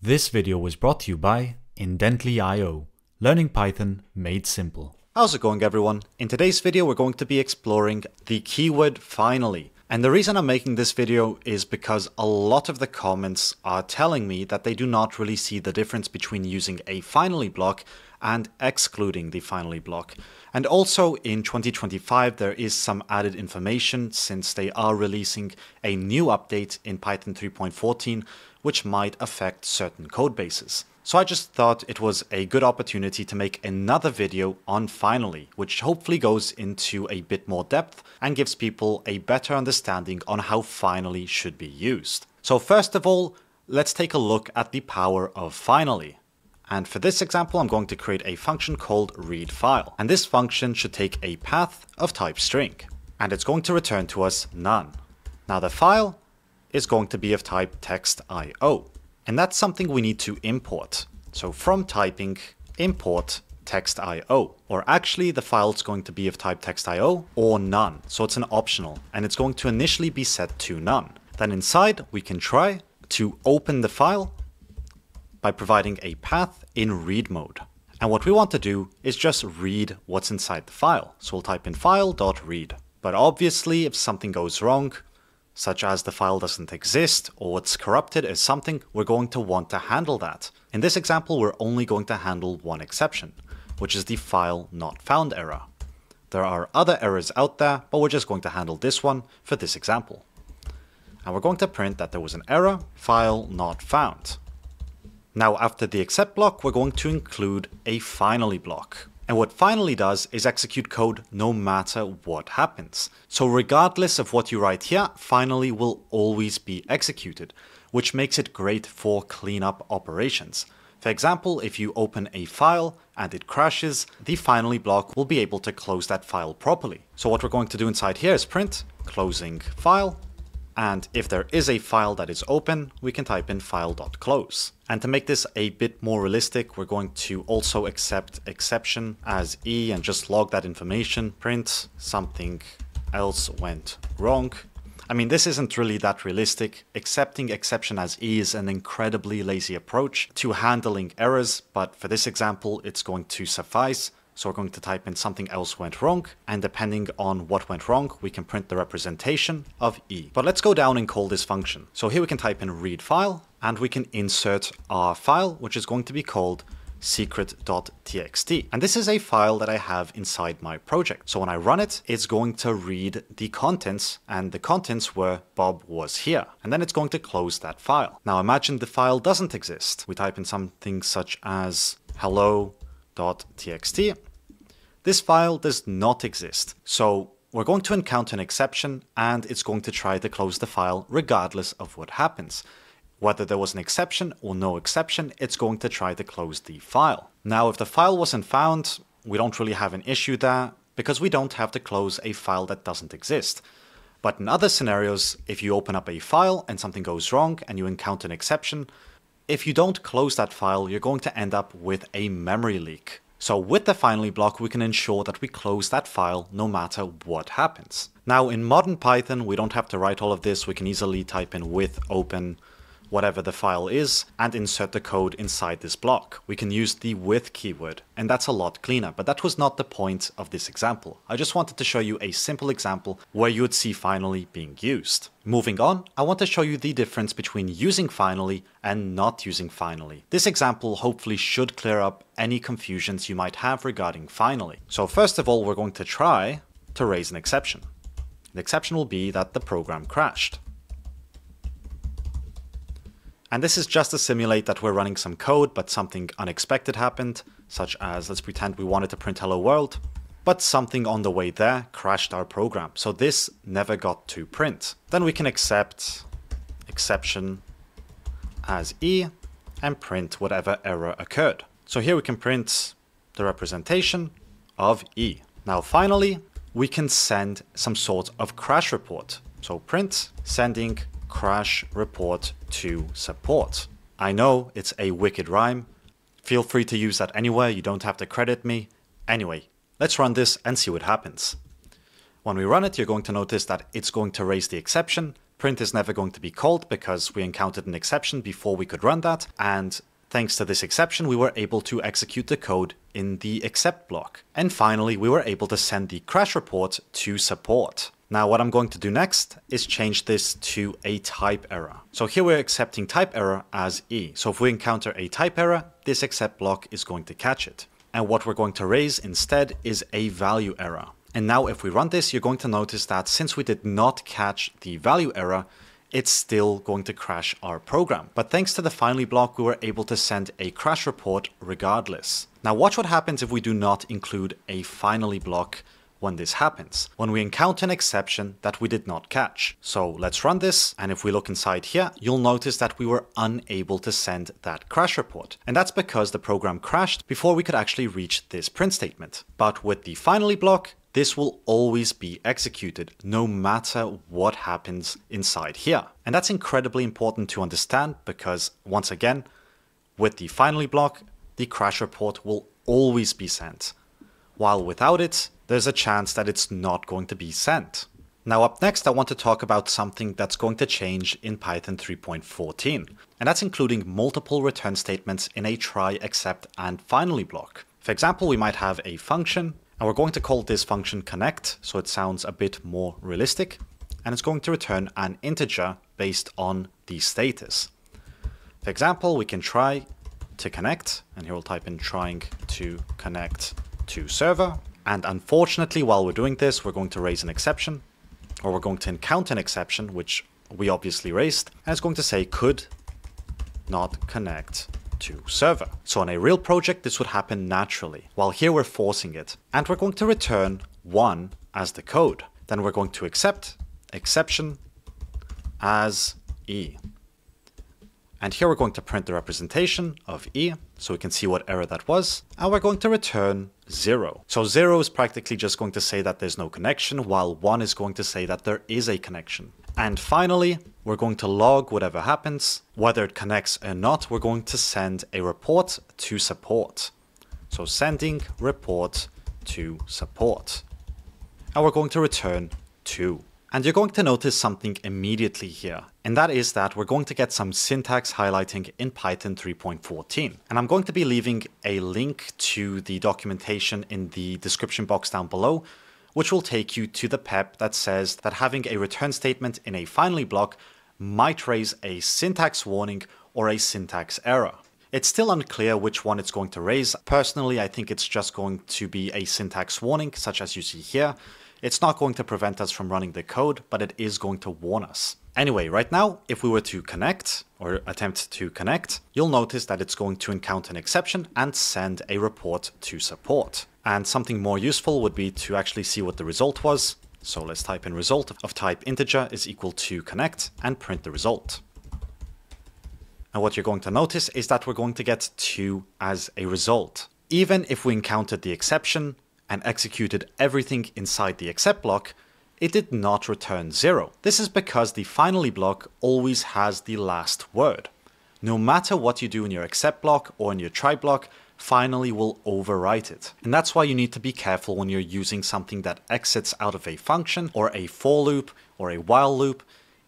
This video was brought to you by Indently.io, learning Python made simple. How's it going, everyone? In today's video, we're going to be exploring the keyword finally. And the reason I'm making this video is because a lot of the comments are telling me that they do not really see the difference between using a finally block and excluding the finally block. And also in 2025, there is some added information since they are releasing a new update in Python 3.14, which might affect certain code bases. So I just thought it was a good opportunity to make another video on finally, which hopefully goes into a bit more depth and gives people a better understanding on how finally should be used. So first of all, let's take a look at the power of finally. And for this example, I'm going to create a function called readFile. And this function should take a path of type string. And it's going to return to us none. Now the file is going to be of type TextIO. And that's something we need to import. So from typing, import TextIO. Or actually the file's going to be of type TextIO or none. So it's an optional. And it's going to initially be set to none. Then inside, we can try to open the file by providing a path in read mode. And what we want to do is just read what's inside the file. So we'll type in file.read. But obviously, if something goes wrong, such as the file doesn't exist or it's corrupted or something, we're going to want to handle that. In this example, we're only going to handle one exception, which is the file not found error. There are other errors out there, but we're just going to handle this one for this example. And we're going to print that there was an error, file not found. Now after the except block, we're going to include a finally block. And what finally does is execute code no matter what happens. So regardless of what you write here, finally will always be executed, which makes it great for cleanup operations. For example, if you open a file and it crashes, the finally block will be able to close that file properly. So what we're going to do inside here is print closing file. And if there is a file that is open, we can type in file.close. And to make this a bit more realistic, we're going to also accept exception as E and just log that information. Print something else went wrong. I mean, this isn't really that realistic. Accepting exception as E is an incredibly lazy approach to handling errors, but for this example, it's going to suffice. So we're going to type in something else went wrong, and depending on what went wrong, we can print the representation of E. But let's go down and call this function. So here we can type in readFile, and we can insert our file, which is going to be called secret.txt. And this is a file that I have inside my project. So when I run it, it's going to read the contents, and the contents were Bob was here. And then it's going to close that file. Now imagine the file doesn't exist. We type in something such as hello.txt. This file does not exist, so we're going to encounter an exception and it's going to try to close the file regardless of what happens. Whether there was an exception or no exception, it's going to try to close the file. Now, if the file wasn't found, we don't really have an issue there because we don't have to close a file that doesn't exist. But in other scenarios, if you open up a file and something goes wrong and you encounter an exception, if you don't close that file, you're going to end up with a memory leak. So with the finally block, we can ensure that we close that file no matter what happens. Now in modern Python, we don't have to write all of this. We can easily type in with open whatever the file is and insert the code inside this block. We can use the with keyword, and that's a lot cleaner, but that was not the point of this example. I just wanted to show you a simple example where you would see finally being used. Moving on, I want to show you the difference between using finally and not using finally. This example hopefully should clear up any confusions you might have regarding finally. So first of all, we're going to try to raise an exception. The exception will be that the program crashed. And this is just to simulate that we're running some code, but something unexpected happened, such as let's pretend we wanted to print hello world, but something on the way there crashed our program. So this never got to print. Then we can accept exception as E and print whatever error occurred. So here we can print the representation of E. Now, finally, we can send some sort of crash report. So print sending crash report to support. I know it's a wicked rhyme. Feel free to use that anywhere. You don't have to credit me. Anyway, let's run this and see what happens. When we run it, you're going to notice that it's going to raise the exception Print is never going to be called because we encountered an exception before we could run that. And thanks to this exception, we were able to execute the code in the except block. And finally, we were able to send the crash report to support. Now, what I'm going to do next is change this to a type error. So here we're accepting type error as E. So if we encounter a type error, this except block is going to catch it. And what we're going to raise instead is a value error. And now if we run this, you're going to notice that since we did not catch the value error, it's still going to crash our program. But thanks to the finally block, we were able to send a crash report regardless. Now watch what happens if we do not include a finally block when this happens, when we encounter an exception that we did not catch. So let's run this. And if we look inside here, you'll notice that we were unable to send that crash report. And that's because the program crashed before we could actually reach this print statement. But with the finally block, this will always be executed no matter what happens inside here. And that's incredibly important to understand because once again, with the finally block, the crash report will always be sent, while without it, there's a chance that it's not going to be sent. Now up next, I want to talk about something that's going to change in Python 3.14, and that's including multiple return statements in a try, except, and finally block. For example, we might have a function, and we're going to call this function connect, so it sounds a bit more realistic, and it's going to return an integer based on the status. For example, we can try to connect, and here we'll type in trying to connect to server. And unfortunately, while we're doing this, we're going to raise an exception, or we're going to encounter an exception, which we obviously raised, and it's going to say could not connect to server. So on a real project, this would happen naturally, while here we're forcing it. And we're going to return 1 as the code. Then we're going to accept exception as E. And here we're going to print the representation of E, so we can see what error that was. And we're going to return 0. So 0 is practically just going to say that there's no connection, while 1 is going to say that there is a connection. And finally, we're going to log whatever happens. Whether it connects or not, we're going to send a report to support. So sending report to support. And we're going to return 2. And you're going to notice something immediately here, and that is that we're going to get some syntax highlighting in Python 3.14. And I'm going to be leaving a link to the documentation in the description box down below, which will take you to the PEP that says that having a return statement in a finally block might raise a syntax warning or a syntax error. It's still unclear which one it's going to raise. Personally, I think it's just going to be a syntax warning, such as you see here. It's not going to prevent us from running the code, but it is going to warn us. Anyway, right now, if we were to connect or attempt to connect, you'll notice that it's going to encounter an exception and send a report to support. And something more useful would be to actually see what the result was. So let's type in result of type integer is equal to connect and print the result. And what you're going to notice is that we're going to get 2 as a result. Even if we encountered the exception and executed everything inside the except block, it did not return 0. This is because the finally block always has the last word. No matter what you do in your except block or in your try block, finally will overwrite it. And that's why you need to be careful when you're using something that exits out of a function or a for loop or a while loop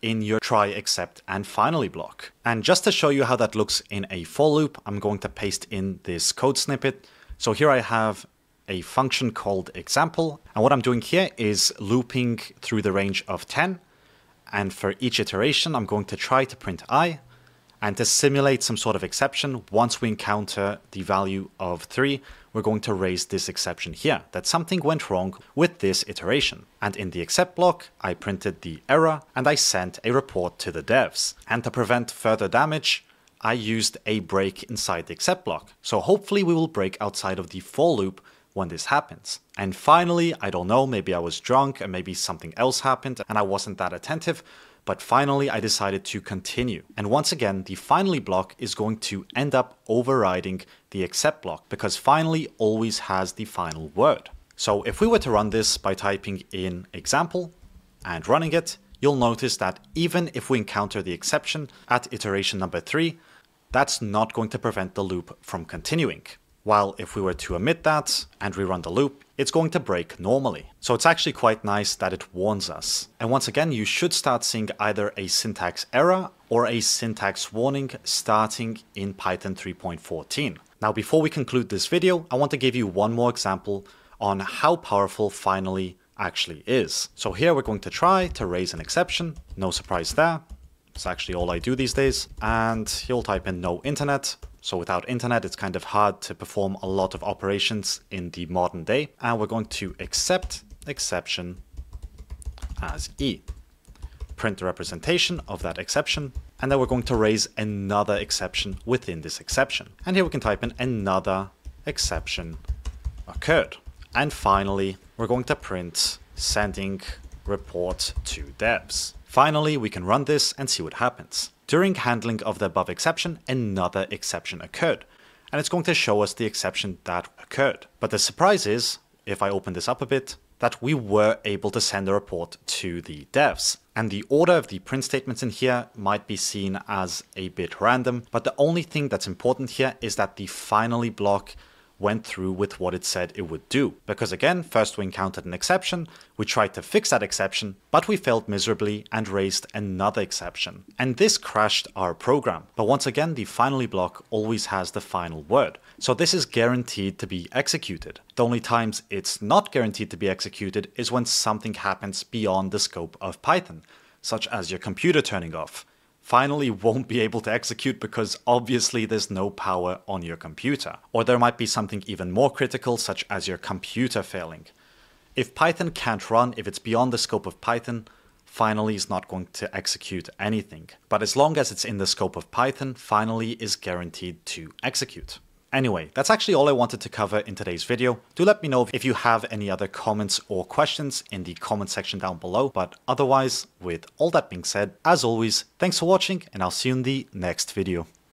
in your try, except, and finally block. And just to show you how that looks in a for loop, I'm going to paste in this code snippet. So here I have a function called example. And what I'm doing here is looping through the range of 10. And for each iteration, I'm going to try to print I and to simulate some sort of exception. Once we encounter the value of 3, we're going to raise this exception here, that something went wrong with this iteration. And in the except block, I printed the error and I sent a report to the devs. And to prevent further damage, I used a break inside the except block. So hopefully we will break outside of the for loop when this happens. And finally, I don't know, maybe I was drunk and maybe something else happened and I wasn't that attentive, but finally I decided to continue. And once again, the finally block is going to end up overriding the except block because finally always has the final word. So if we were to run this by typing in example and running it, you'll notice that even if we encounter the exception at iteration number 3, that's not going to prevent the loop from continuing. while if we were to omit that and rerun the loop, it's going to break normally. So it's actually quite nice that it warns us. And once again, you should start seeing either a syntax error or a syntax warning starting in Python 3.14. Now, before we conclude this video, I want to give you one more example on how powerful finally actually is. So here we're going to try to raise an exception. No surprise there. It's actually all I do these days. And you'll type in no internet. So without internet, it's kind of hard to perform a lot of operations in the modern day. And we're going to accept exception as E. Print the representation of that exception. And then we're going to raise another exception within this exception. And here we can type in another exception occurred. And finally, we're going to print sending report to devs. Finally, we can run this and see what happens. During handling of the above exception, another exception occurred, and it's going to show us the exception that occurred. But the surprise is, if I open this up a bit, that we were able to send a report to the devs. And the order of the print statements in here might be seen as a bit random, but the only thing that's important here is that the finally block went through with what it said it would do. Because again, first we encountered an exception, we tried to fix that exception, but we failed miserably and raised another exception. And this crashed our program. But once again, the finally block always has the final word. So this is guaranteed to be executed. The only times it's not guaranteed to be executed is when something happens beyond the scope of Python, such as your computer turning off. Finally won't be able to execute because obviously there's no power on your computer. Or there might be something even more critical, such as your computer failing. If Python can't run, if it's beyond the scope of Python, finally is not going to execute anything. But as long as it's in the scope of Python, finally is guaranteed to execute. Anyway, that's actually all I wanted to cover in today's video. Do let me know if you have any other comments or questions in the comment section down below. But otherwise, with all that being said, as always, thanks for watching and I'll see you in the next video.